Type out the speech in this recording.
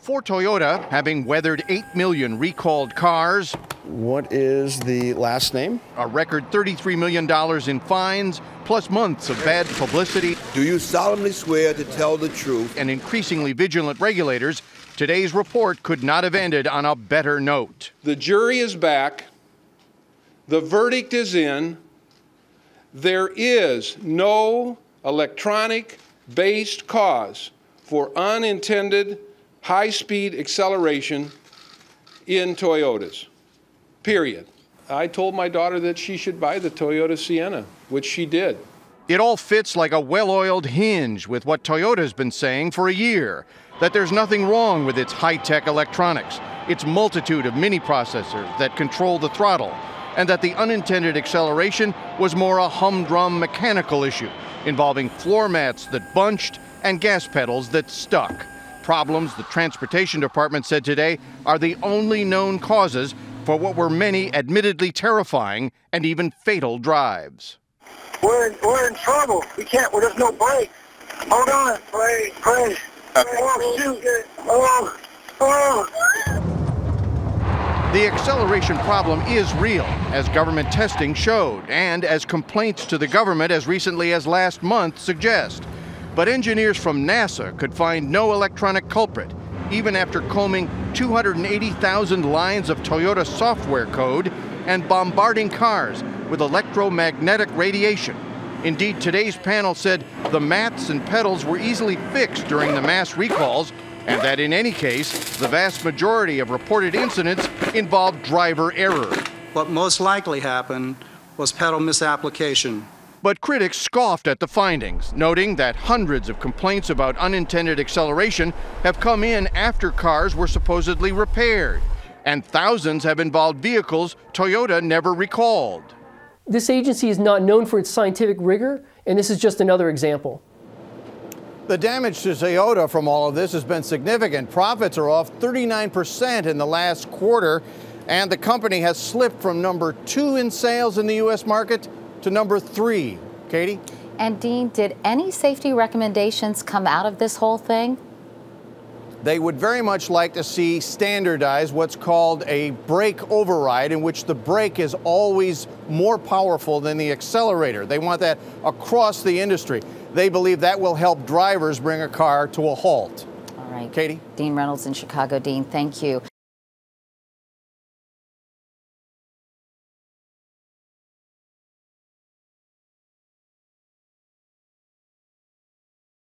For Toyota, having weathered 8 million recalled cars. What is the last name? A record $33 million in fines, plus months of bad publicity. Do you solemnly swear to tell the truth? And increasingly vigilant regulators, today's report could not have ended on a better note. The jury is back. The verdict is in. There is no electronic-based cause for unintended high-speed acceleration in Toyotas, period. I told my daughter that she should buy the Toyota Sienna, which she did. It all fits like a well-oiled hinge with what Toyota's been saying for a year, that there's nothing wrong with its high-tech electronics, its multitude of mini-processors that control the throttle, and that the unintended acceleration was more a humdrum mechanical issue involving floor mats that bunched and gas pedals that stuck. Problems, the Transportation Department said today, are the only known causes for what were many admittedly terrifying and even fatal drives. We're in trouble. We can't. There's no brake. Hold on. Brake. Oh, shoot. Oh. The acceleration problem is real, as government testing showed, and as complaints to the government as recently as last month suggest. But engineers from NASA could find no electronic culprit, even after combing 280,000 lines of Toyota software code and bombarding cars with electromagnetic radiation. Indeed, today's panel said the mats and pedals were easily fixed during the mass recalls, and that in any case, the vast majority of reported incidents involved driver error. What most likely happened was pedal misapplication. But critics scoffed at the findings, noting that hundreds of complaints about unintended acceleration have come in after cars were supposedly repaired, and thousands have involved vehicles Toyota never recalled. This agency is not known for its scientific rigor, and this is just another example. The damage to Toyota from all of this has been significant. Profits are off 39% in the last quarter, and the company has slipped from number 2 in sales in the U.S. market to number 3, Katie. And Dean, did any safety recommendations come out of this whole thing? They would very much like to see standardized what's called a brake override, in which the brake is always more powerful than the accelerator. They want that across the industry. They believe that will help drivers bring a car to a halt. All right. Katie? Dean Reynolds in Chicago. Dean, thank you.